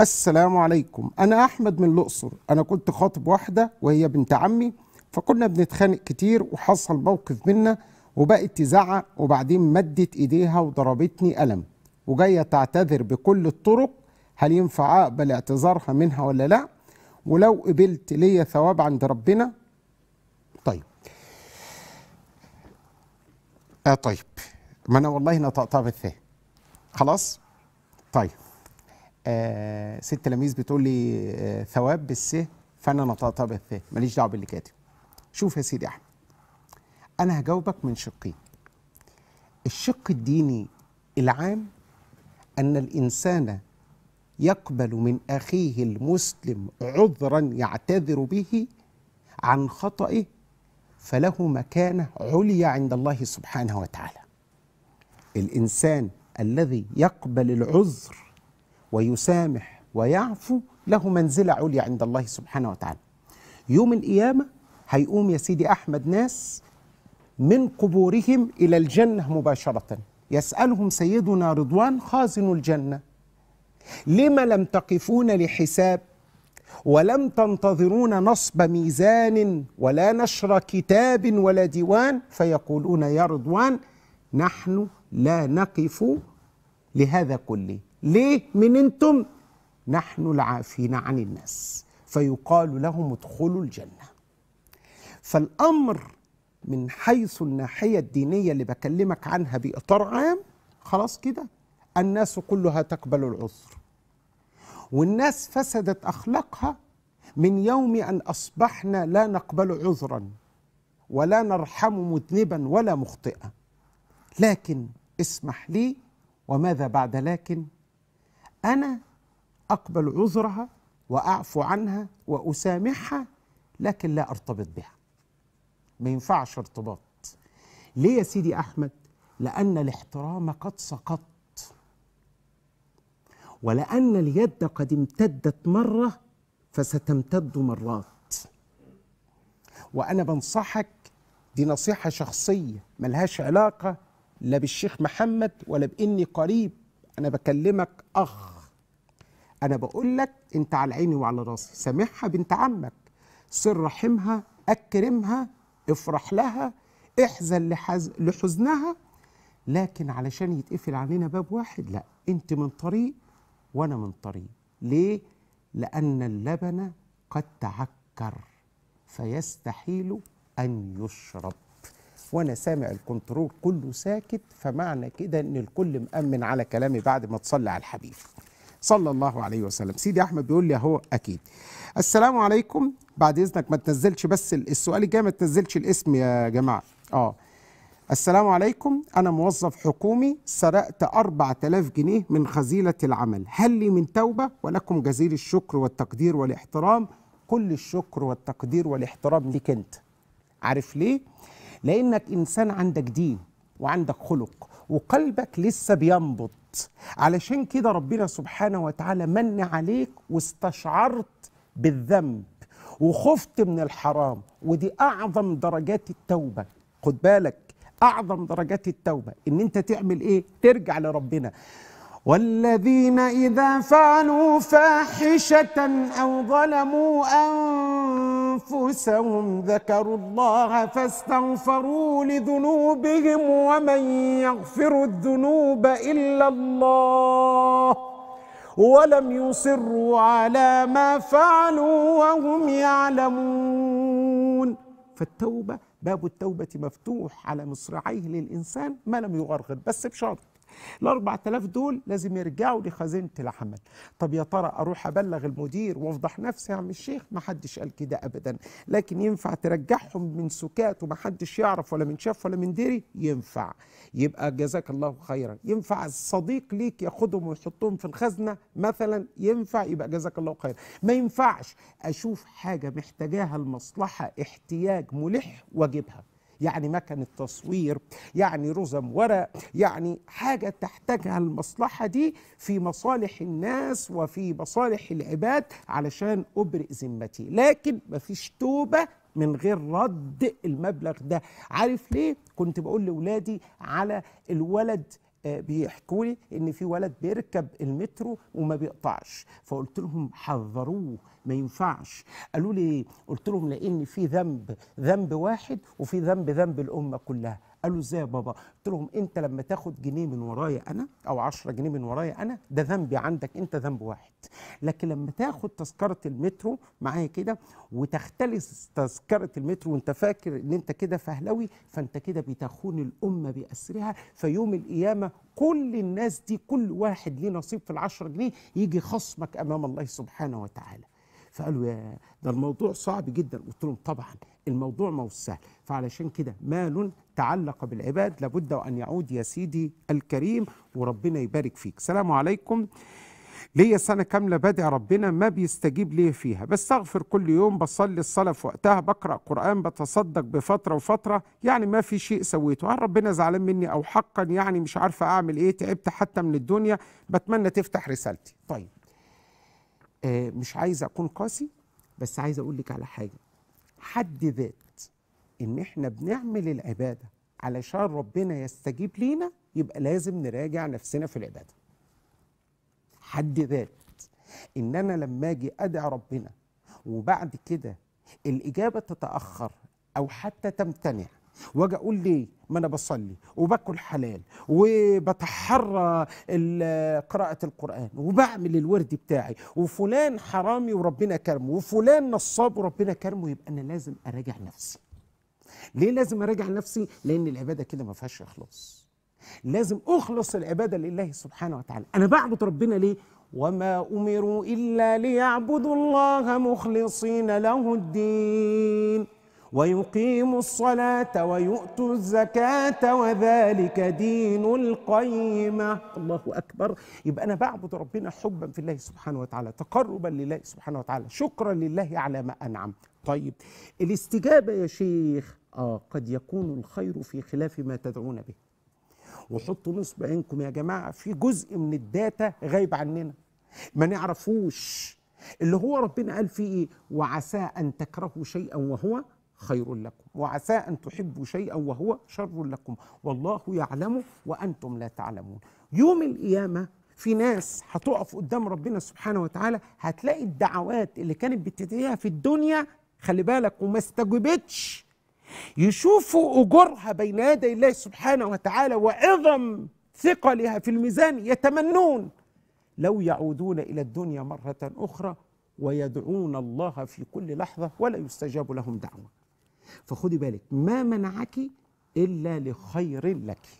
السلام عليكم، أنا أحمد من الأقصر، أنا كنت خاطب واحدة وهي بنت عمي، فكنا بنتخانق كتير وحصل موقف منا وبقت تزعق، وبعدين مدت إيديها وضربتني ألم، وجاية تعتذر بكل الطرق. هل ينفع أقبل اعتذارها منها ولا لأ؟ ولو قبلت ليا ثواب عند ربنا؟ طيب طيب، ما أنا والله نطقطها بالثاء. خلاص؟ طيب ست تلاميذ بتقول لي ثواب بالسه، فانا نطقتها بالثاء، ماليش دعوه باللي كاتب. شوف يا سيدي احمد، انا هجاوبك من شقين. الشق الديني العام ان الانسان يقبل من اخيه المسلم عذرا يعتذر به عن خطئه، فله مكانه عليا عند الله سبحانه وتعالى. الانسان الذي يقبل العذر ويسامح ويعفو له منزلة عليا عند الله سبحانه وتعالى. يوم القيامة هيقوم يا سيدي أحمد ناس من قبورهم إلى الجنة مباشرة، يسألهم سيدنا رضوان خازن الجنة: لما لم تقفون لحساب ولم تنتظرون نصب ميزان ولا نشر كتاب ولا ديوان؟ فيقولون: يا رضوان نحن لا نقف لهذا كله. ليه؟ من انتم؟ نحن العافين عن الناس. فيقال لهم: ادخلوا الجنة. فالأمر من حيث الناحية الدينية اللي بكلمك عنها بإطار عام، خلاص كده الناس كلها تقبل العذر، والناس فسدت أخلاقها من يوم أن أصبحنا لا نقبل عذرا ولا نرحم مذنبا ولا مخطئا. لكن اسمح لي، وماذا بعد لكن؟ أنا أقبل عذرها وأعفو عنها وأسامحها، لكن لا أرتبط بها. ما ينفعش ارتباط. ليه يا سيدي أحمد؟ لأن الاحترام قد سقط، ولأن اليد قد امتدت مرة فستمتد مرات. وأنا بنصحك، دي نصيحة شخصية ملهاش علاقة لا بالشيخ محمد ولا بإني قريب، أنا بكلمك أخ. أنا بقول لك أنت على عيني وعلى راسي، سامحها بنت عمك، سر رحمها، أكرمها، افرح لها، احزن لحزنها، لكن علشان يتقفل علينا باب واحد لا، أنت من طريق وأنا من طريق. ليه؟ لأن اللبن قد تعكر فيستحيل أن يشرب، وانا سامع الكنترول كله ساكت، فمعنى كده ان الكل مأمن على كلامي بعد ما تصلي على الحبيب صلى الله عليه وسلم. سيدي احمد بيقول لي اهو اكيد. السلام عليكم، بعد اذنك ما تنزلش بس السؤال الجاي، ما تنزلش الاسم يا جماعه. السلام عليكم، انا موظف حكومي سرقت 4000 جنيه من خزيله العمل، هل لي من توبه؟ ولكم جزيل الشكر والتقدير والاحترام. كل الشكر والتقدير والاحترام ليك انت. عارف ليه؟ لأنك إنسان عندك دين وعندك خلق وقلبك لسه بينبض، علشان كده ربنا سبحانه وتعالى من عليك واستشعرت بالذنب وخفت من الحرام، ودي أعظم درجات التوبة. خد بالك، أعظم درجات التوبة إن أنت تعمل إيه؟ ترجع لربنا. والذين إذا فعلوا فاحشة أو ظلموا أنفسهم ذكروا الله فاستغفروا لذنوبهم ومن يغفر الذنوب إلا الله ولم يصروا على ما فعلوا وهم يعلمون. فالتوبة، باب التوبة مفتوح على مصراعيه للإنسان ما لم يغرغر، بس بشرط ال4000 دول لازم يرجعوا لخزينة العمل. طب يا ترى أروح أبلغ المدير وأفضح نفسي يا عم الشيخ؟ ما حدش قال كده أبدا، لكن ينفع ترجعهم من سكات وما حدش يعرف ولا من شاف ولا من دري؟ ينفع. يبقى جزاك الله خيرا. ينفع الصديق ليك ياخدهم ويحطهم في الخزنة مثلا؟ ينفع، يبقى جزاك الله خيرا. ما ينفعش أشوف حاجة محتاجاها المصلحة احتياج ملح وأجيبها، يعني مكنة تصوير، يعني رزم ورق، يعني حاجة تحتاجها المصلحة دي في مصالح الناس وفي مصالح العباد علشان أبرئ ذمتي. لكن مفيش توبة من غير رد المبلغ ده. عارف ليه؟ كنت بقول لأولادي على الولد بيحكوا لي ان في ولد بيركب المترو وما بيقطعش، فقلت لهم حذروه ما ينفعش. قالوا لي، قلت لهم لان في ذنب واحد وفي ذنب الامه كلها. قالوا ازاي يا بابا؟ قلت لهم انت لما تاخد جنيه من ورايا انا او 10 جنيه من ورايا انا ده ذنبي عندك انت، ذنب واحد. لكن لما تاخد تذكره المترو معايا كده وتختلس تذكره المترو وانت فاكر ان انت كده فهلوي، فانت كده بتخون الامه باسرها. فيوم القيامه كل الناس دي كل واحد ليه نصيب في ال10 جنيه يجي خصمك امام الله سبحانه وتعالى. فقالوا يا ده الموضوع صعب جدا. قلت لهم طبعا الموضوع ما هو سهل، فعلشان كده مال تعلق بالعباد لابد وان يعود يا سيدي الكريم، وربنا يبارك فيك. السلام عليكم. ليا سنه كامله بدعي ربنا ما بيستجيب لي فيها، بستغفر كل يوم، بصلي الصلاه في وقتها، بقرا قران، بتصدق بفتره وفتره، يعني ما في شيء سويته. هل ربنا زعلان مني او حقا يعني مش عارفه اعمل ايه؟ تعبت حتى من الدنيا، بتمنى تفتح رسالتي. طيب مش عايز اكون قاسي، بس عايز اقول لك على حاجه. حد ذات ان احنا بنعمل العباده علشان ربنا يستجيب لينا، يبقى لازم نراجع نفسنا في العباده. حد ذات ان انا لما اجي ادعي ربنا وبعد كده الاجابه تتاخر او حتى تمتنع، واجي اقول ليه؟ ما انا بصلي وباكل حلال وبتحرى قراءه القران وبعمل الورد بتاعي، وفلان حرامي وربنا كرمه، وفلان نصاب وربنا كرمه، يبقى انا لازم اراجع نفسي. ليه لازم اراجع نفسي؟ لان العباده كده ما فيهاش اخلاص. لازم اخلص العباده لله سبحانه وتعالى. انا بعبد ربنا ليه؟ وما امروا الا ليعبدوا الله مخلصين له الدين ويقيموا الصلاة ويؤتوا الزكاة وذلك دين القيمة. الله أكبر. يبقى أنا بعبد ربنا حبا في الله سبحانه وتعالى، تقربا لله سبحانه وتعالى، شكرا لله على ما أنعم. طيب الاستجابة يا شيخ قد يكون الخير في خلاف ما تدعون به. وحطوا نصب عينكم يا جماعة في جزء من الداتا غايب عننا ما نعرفوش، اللي هو ربنا قال فيه إيه؟ وعسى أن تكرهوا شيئا وهو خير لكم وعسى أن تحبوا شيئا وهو شر لكم والله يعلم وأنتم لا تعلمون. يوم القيامة في ناس هتقف قدام ربنا سبحانه وتعالى، هتلاقي الدعوات اللي كانت بتدعيها في الدنيا خلي بالك وما استجبتش، يشوفوا أجرها بين يدي الله سبحانه وتعالى وعظم ثقلها في الميزان، يتمنون لو يعودون إلى الدنيا مرة أخرى ويدعون الله في كل لحظة ولا يستجاب لهم دعوة. فخدي بالك، ما منعك إلا لخير لك.